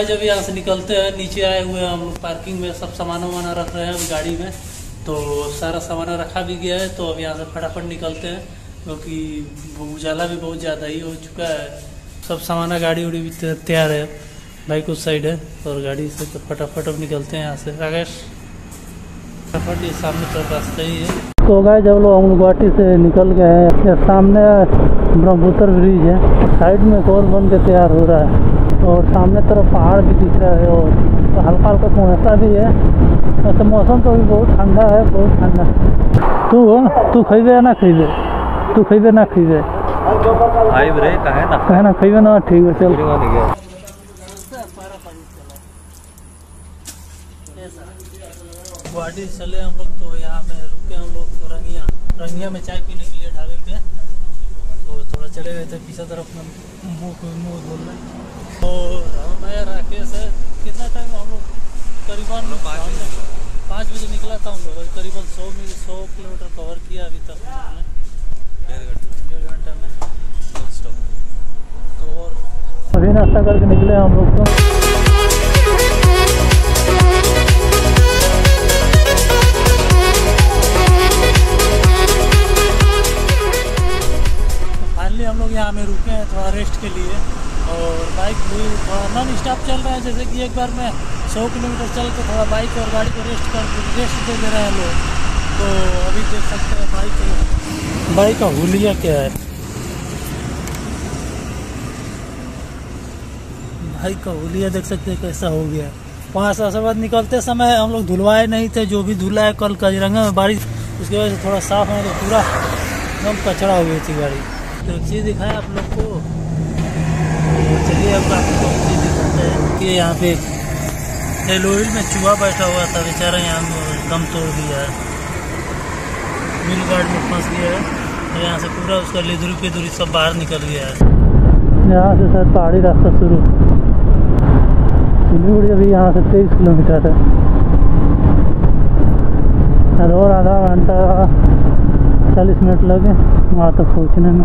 है जब यहाँ से निकलते हैं, नीचे आए हुए हम लोग पार्किंग में सब सामान वाना रख रहे हैं अभी गाड़ी में, तो सारा सामान रखा भी गया है। तो अब यहाँ से फटाफट निकलते हैं क्योंकि उजाला भी बहुत ज़्यादा ही हो चुका है। सब सामान गाड़ी उड़ी भी तैयार है, बाइक उस साइड है और गाड़ी से तो फटाफट अब निकलते हैं यहाँ से। राकेश फटाफट ये सामने तरफ रास्ता ही है। तो गाइस जब लोग हम गुवाहाटी से निकल गए हैं, सामने ब्रह्मपुत्र ब्रिज है, साइड में एक और बन के तैयार हो रहा है और सामने तरफ पहाड़ भी दिख रहा है और हल्का हल्का कोहरा भी है। वैसे मौसम तो भी बहुत ठंडा है, बहुत ठंडा। तू खरीदे या ना खरीदे, तू खरीदे ना खरीदे रे, कहे ना खरीदे ना, ठीक है चल। गुवाहाटी चले हम लोग, तो यहाँ पे रुके हम लोग रंगिया में चाय पीने के लिए ढाबे पे। तो थोड़ा चले गए थे पीछे तरफ मुँह धोल में। तो मैं राकेश है, कितना टाइम हम लोग करीबन 5 बजे निकला था हम लोग, करीबन 100 किलोमीटर कवर किया अभी तक हमने 1.5 घंटा में। तो और अभी नाश्ता करके निकले हम लोग। तो फाइनली हम लोग यहाँ में रुके हैं थोड़ा रेस्ट के लिए और बाइक भी थोड़ा नॉन स्टॉप चल रहा है। जैसे कि एक बार में 100 किलोमीटर चल के थोड़ा बाइक और गाड़ी को रेस्ट दे रहे हैं लोग। तो अभी देख सकते हैं बाइक का हुलिया क्या है, बाइक का हुलिया देख सकते हैं कैसा हो गया। वहाँ से उसके बाद निकलते समय हम लोग धुलवाए नहीं थे, जो भी धुला है कल काजीरंगा में बारिश उसकी वजह से थोड़ा साफ है, तो पूरा एकदम कचरा हो गई थी गाड़ी। तो एक चीज़ दिखाएँ आप लोग को, चलिए अब बाकी तो दिखाते हैं कि यहाँ पे एलोइल में चूहा बैठा हुआ था बेचारा, यहाँ दम तोड़ दिया है, व्हील गार्ड में फंस गया है। तो यहाँ से पूरा उसका लेदुरी पेदुरी सब बाहर निकल गया है। यहाँ से शायद पहाड़ी रास्ता शुरू, सिलीगुड़ी अभी यहाँ से 23 किलोमीटर है और आधा घंटा 40 मिनट लगे वहाँ तक पहुँचने में।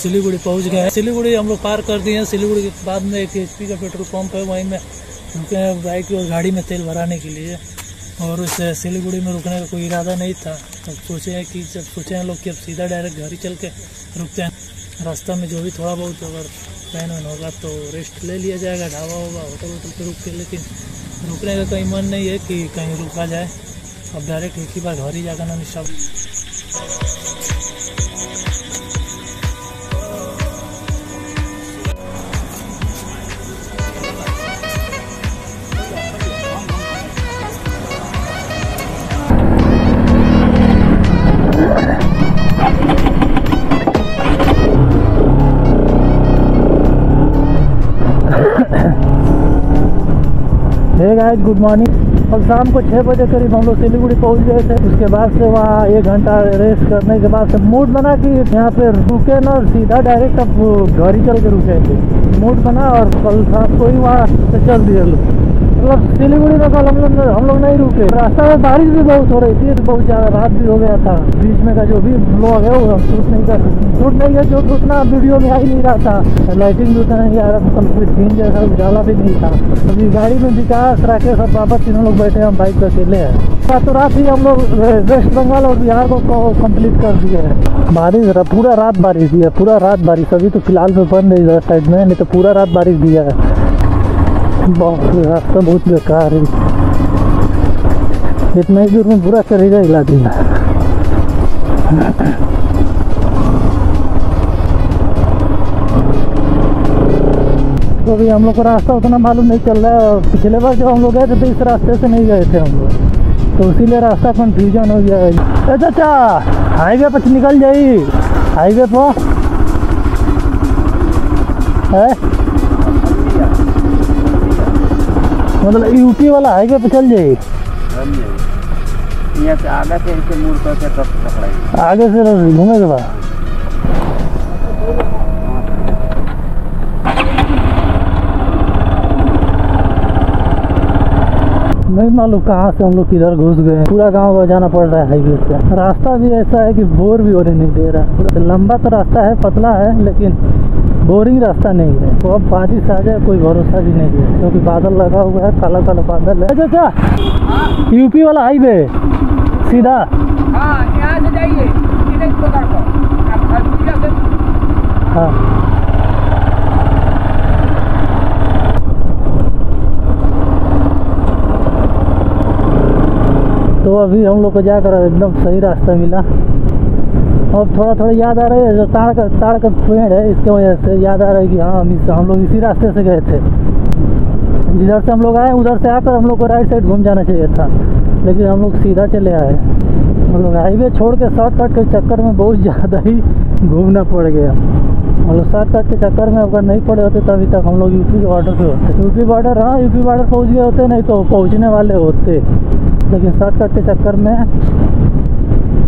सिलीगुड़ी पहुंच गए हैं, सिलीगुड़ी हम लोग पार कर दिए हैं। सिलीगुड़ी के बाद में एक HP का पेट्रोल पंप है, वहीं में रुके हैं बाइक और गाड़ी में तेल भराने के लिए। और उस सिलीगुड़ी में रुकने का कोई इरादा नहीं था, तो सोचे हैं कि जब सोचे हैं लोग कि अब सीधा डायरेक्ट घर ही चल के रुकते हैं, रास्ते में जो भी थोड़ा बहुत अगर पैन वैन होगा तो रेस्ट ले लिया जाएगा, ढाबा होगा होटल वोटल पर रुक के। लेकिन रुकने का कहीं मन नहीं है कि कहीं रुका जाए, अब डायरेक्ट एक ही बार घर ही जाकर नॉन स्टॉप। Good morning. और शाम को 6 बजे करीब हम लोग सिलीगुड़ी पहुंच गए थे। उसके बाद से वहाँ 1 घंटा रेस्ट करने के बाद से मूड बना कि यहाँ पे रुके ना और सीधा डायरेक्ट अब घर ही चल के रुकेंगे, मूड बना। और कल शाम को ही वहाँ से चल दिए लोग, मतलब सिलीगुड़ी में कल हम लोग नहीं रुके। रास्ता में बारिश भी बहुत हो रही थी, तो बहुत ज़्यादा रात भी हो गया था। बीच में का जो भी ब्लॉग है वो शूट नहीं कर जो उतना वीडियो में आ ही नहीं रहा था, लाइटिंग भी उतना नहीं आ रहा था, कंप्लीट दिन जैसा उजाला भी नहीं था। अभी गाड़ी में विकास, राकेश और बाबा तीनों लोग बैठे, हम बाइक पर अकेले हैं। तो रात ही हम लोग वेस्ट बंगाल और बिहार को कंप्लीट कर दिए हैं। बारिश पूरा रात बारिश दी है, पूरा रात बारिश। अभी तो फिलहाल में बंद है इधर साइड में, नहीं तो पूरा रात बारिश दिया है। बहुत रास्ता बहुत बेकार है। इतना ही दूर में बुरा करेगा, हिला देगा। तो अभी हम लोग को रास्ता उतना मालूम नहीं चल रहा है, और पिछले बार जब हम लोग गए थे तो इस रास्ते से नहीं गए थे हम लोग, तो इसीलिए रास्ता कंफ्यूजन हो गया है। अच्छा अच्छा, हाईवे पर निकल जाइए, हाईवे पर है मतलब यूपी वाला हाईवे पे चल जाइए। से आगे से आगे से घूमेगा बा। नहीं मालूम कहाँ से हम लोग किधर घुस गए, पूरा गांव का जाना पड़ रहा है हाईवे से। रास्ता भी ऐसा है कि बोर भी होने नहीं दे रहा। लंबा तो रास्ता है, पतला है, लेकिन बोरिंग रास्ता नहीं है। तो अब बारिश आ जाए कोई भरोसा भी नहीं है, क्योंकि बादल लगा हुआ है, काला काला बादल है। अच्छा अच्छा, यूपी वाला हाईवे सीधा यहाँ से जाइए। हाँ तो अभी हम लोग को जाकर एकदम सही रास्ता मिला। अब थोड़ा थोड़ा याद आ रहा है, जो ताड़ का पेड़ है इसके वजह से याद आ रहा है कि हाँ हम लोग इसी रास्ते से गए थे। जिधर से हम लोग आए उधर से आकर हम लोग को राइट साइड घूम जाना चाहिए था, लेकिन हम लोग सीधा चले आए। हम लोग हाईवे छोड़ के शॉर्टकट के चक्कर में बहुत ज़्यादा ही घूमना पड़ गया। हम लोग शॉर्टकट के चक्कर में अगर नहीं पड़े होते तभी तक हम लोग यूपी बॉर्डर पर होते। यूपी बॉर्डर, हाँ यूपी बॉर्डर पहुँच गए होते, नहीं तो पहुँचने वाले होते, लेकिन शॉर्टकट के चक्कर में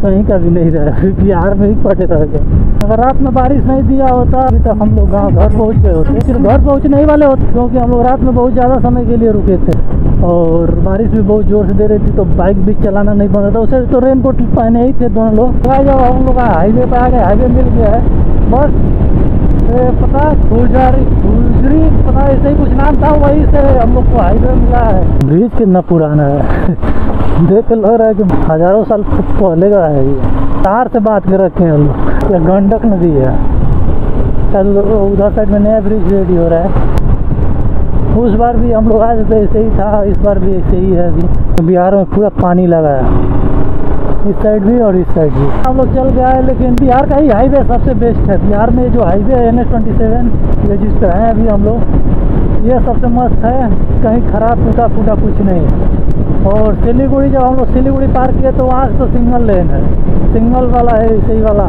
कहीं का भी नहीं रहा, बिहार में ही पड़े रह गए। अगर रात में बारिश नहीं दिया होता अभी तक हम लोग गांव घर पहुंच गए होते। फिर घर पहुंचने ही वाले होते, क्योंकि हम लोग रात में बहुत ज़्यादा समय के लिए रुके थे और बारिश भी बहुत ज़ोर से दे रही थी, तो बाइक भी चलाना नहीं बन रहा था। उसे तो रेन कोट पहने ही थे दोनों लोग। जब हम लोग हाईवे पर आ गए, हाईवे मिल गया है, बस पता गुजरी पता ऐसे ही कुछ नाम था, वहीं से हम लोग को हाईवे मिला है। ब्रिज कितना पुराना है, देख के लग रहा है कि हजारों साल पहले का है ये। तार से बात कर रखे हैं हम लोग। यह गंडक नदी है, उधर साइड में नया ब्रिज रेडी हो रहा है। उस बार भी हम लोग आए थे ऐसे ही था, इस बार भी ऐसे ही है। अभी बिहार में पूरा पानी लगा है, इस साइड भी और इस साइड भी। हम लोग चल गया है, लेकिन बिहार का ही हाईवे सबसे बेस्ट है। बिहार में जो हाईवे है NS27 ये जिस पर है अभी हम लोग, ये सबसे मस्त है, कहीं खराब टूटा फूटा कुछ नहीं है। और सिलीगुड़ी जब हम लोग सिलीगुड़ी पार किए तो वहाँ से तो सिंगल लेन है, सिंगल वाला है इसी वाला,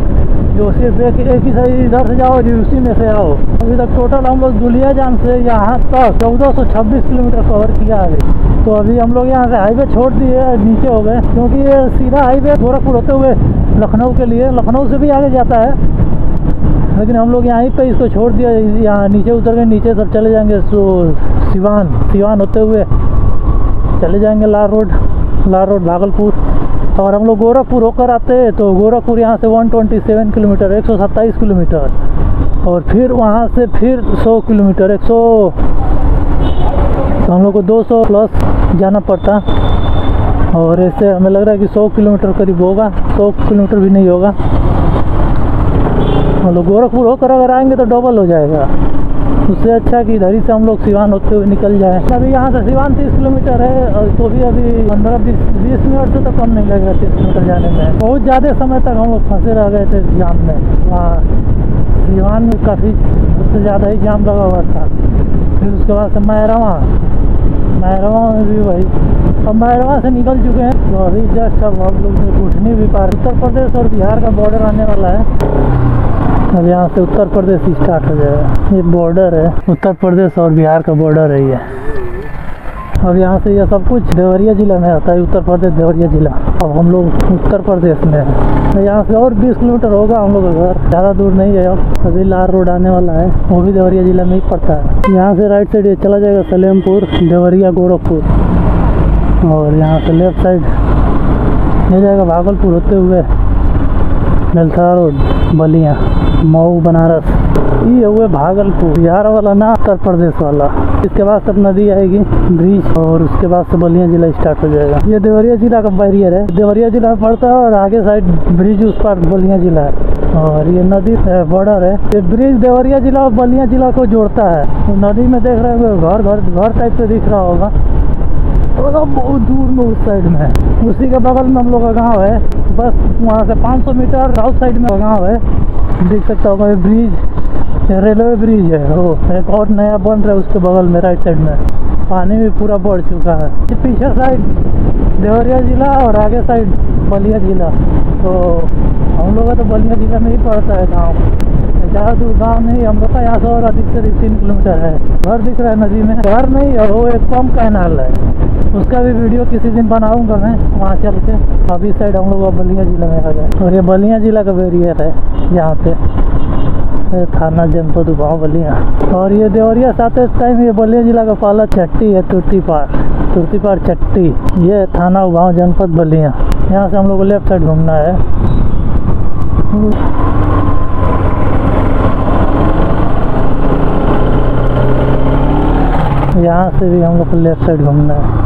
जो सिर्फ एक ही सही, इधर से जाओ जो उसी में से आओ। अभी तक टोटल हम लोग दुलिया जान से यहाँ तक 1426 किलोमीटर कवर किया है। तो अभी हम लोग यहाँ से हाईवे छोड़ दिए, नीचे हो गए, क्योंकि ये सीधा हाईवे गोरखपुर होते हुए लखनऊ के लिए, लखनऊ से भी आगे जाता है, लेकिन हम लोग यहीं पर इसको छोड़ दिया। यहाँ नीचे उतर के नीचे सब चले जाएँगे, सो सिवान होते हुए चले जाएंगे लार रोड भागलपुर। और हम लोग गोरखपुर होकर आते हैं, तो गोरखपुर यहाँ से 127 किलोमीटर 127 किलोमीटर, और फिर वहाँ से फिर 100 किलोमीटर 100, तो हम लोग को 200 प्लस जाना पड़ता। और ऐसे हमें लग रहा है कि 100 किलोमीटर करीब होगा, 100 किलोमीटर भी नहीं होगा। हम लोग गोरखपुर होकर अगर आएंगे तो डबल हो जाएगा। उससे अच्छा कि इधर ही से हम लोग सिवान होते हुए निकल जाए। अभी यहाँ से सिवान 30 किलोमीटर है, और तो भी अभी 15-20 मिनट से तो कम नहीं लगेगा 30 किलोमीटर जाने में। बहुत ज़्यादा समय तक हम लोग फंसे रह गए थे जाम में। वहाँ सिवान में काफ़ी उससे ज़्यादा ही जाम लगा हुआ था। फिर उसके बाद से मायरवा में भी वही। अब मायरवा से निकल चुके हैं, तो अभी जस्ट अब हम लोग घुटनी भी पार। उत्तर प्रदेश और बिहार का बॉर्डर आने वाला है, अब यहाँ से उत्तर प्रदेश स्टार्ट हो जाएगा। ये बॉर्डर है, उत्तर प्रदेश और बिहार का बॉर्डर है ये। अब यहाँ से ये सब कुछ देवरिया जिला में आता है, उत्तर प्रदेश देवरिया जिला। अब हम लोग उत्तर प्रदेश में हैं। तो यहाँ से और 20 किलोमीटर होगा हम लोग का घर, ज़्यादा दूर नहीं है। अब अभी लार रोड आने वाला है, वो भी देवरिया जिला में ही पड़ता है। यहाँ से राइट साइड चला जाएगा सलेमपुर, देवरिया, गोरखपुर, और यहाँ से लेफ्ट साइड ले जाएगा भागलपुर होते हुए नलथरा रोड, बलिया, मऊ, बनारस। ये हुए भागलपुर, बिहार वाला ना उत्तर प्रदेश वाला। इसके बाद सब नदी आएगी, ब्रिज, और उसके बाद से बलिया जिला स्टार्ट हो जाएगा। ये देवरिया जिला का बैरियर है, देवरिया जिला पड़ता है, और आगे साइड ब्रिज, उस पर बलिया जिला है, और ये नदी बॉर्डर है। ये ब्रिज देवरिया जिला और बलिया जिला को जोड़ता है। नदी में देख रहे हो घर टाइप से दिख रहा होगा, थोड़ा बहुत दूर में उस साइड में है, उसी के बगल में हम लोग का गाँव है। बस वहाँ से 500 मीटर राउथ साइड में गाँव है, देख सकता हूँ। ये ब्रिज, रेलवे ब्रिज है, वो एक और नया बन रहा है उसके बगल में राइट साइड में। पानी भी पूरा बढ़ चुका है। पीछे साइड देवरिया ज़िला और आगे साइड बलिया ज़िला। तो हम लोग तो बलिया ज़िला में ही पड़ता है गाँव, ज़्यादा दूर गाँव नहीं। हम लोग का यहाँ से और अधिक से 3 किलोमीटर है। घर दिख रहा है नदी में, घर नहीं, और वो एक पंप का नाल है, उसका भी वीडियो किसी दिन बनाऊंगा मैं वहाँ चल के। अभी साइड हम लोग बलिया ज़िला में आ गए, और ये बलिया ज़िला का एरिया है यहाँ पे, थाना जनपद गाँव बलिया। और ये देवरिया साथ टाइम ये बलिया ज़िला का पाला चट्टी है, तुर्तीपार चट्टी, ये थाना उभाव जनपद बलिया। यहाँ से हम लोग को लेफ्ट साइड घूमना है। यहाँ से भी हम लोग को लेफ्ट साइड घूमना है।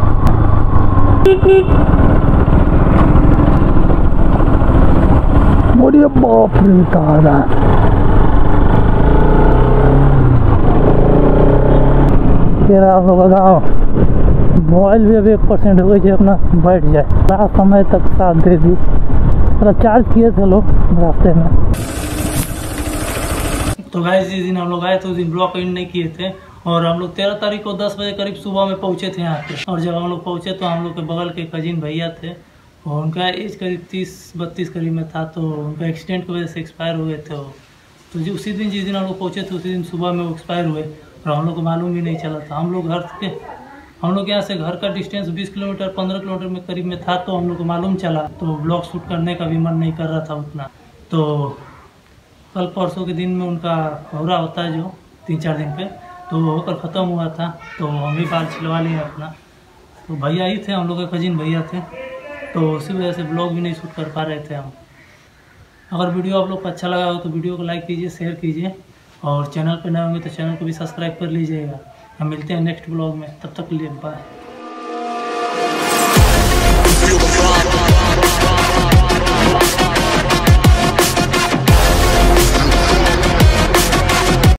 बढ़िया, बाप रे तारा। हम लोग का गाँव मोबाइल भी अभी 1% हो गई है अपना, बैठ जाए। बड़ा समय तक साथ दे दी, थोड़ा चार्ज किए थे लोग रास्ते में। तो गाइस जिस दिन हम लोग आए थे उस दिन ब्लॉग एंड नहीं किए थे, और हम लोग 13 तारीख को 10 बजे करीब सुबह में पहुंचे थे यहाँ पे। और जब हम लोग पहुँचे तो हम लोग के बगल के कजिन भैया थे, और उनका एज करीब 30-32 करीब में था। तो उनका एक्सीडेंट की वजह से एक्सपायर हो गए थे वो। तो जो उसी दिन, जिस दिन हम लोग पहुँचे थे उसी दिन सुबह में वो एक्सपायर हुए, और हम लोग को मालूम भी नहीं चला था। हम लोग यहाँ से घर का डिस्टेंस 20 किलोमीटर 15 किलोमीटर में करीब में था, तो हम लोग को मालूम चला। तो ब्लॉग शूट करने का भी मन नहीं कर रहा था उतना। तो कल परसों के दिन में उनका भौरा होता है जो 3-4 दिन पे, तो होकर ख़त्म हुआ था। तो हम भी बाल छिलवा लिए अपना। तो भैया ही थे, हम लोग के कजिन भैया थे, तो उसी वजह से ब्लॉग भी नहीं शूट कर पा रहे थे हम। अगर वीडियो आप लोग को अच्छा लगा हो तो वीडियो को लाइक कीजिए, शेयर कीजिए, और चैनल पर नए होंगे तो चैनल को भी सब्सक्राइब कर लीजिएगा। हम मिलते हैं नेक्स्ट ब्लॉग में, तब तक के लिए बाय।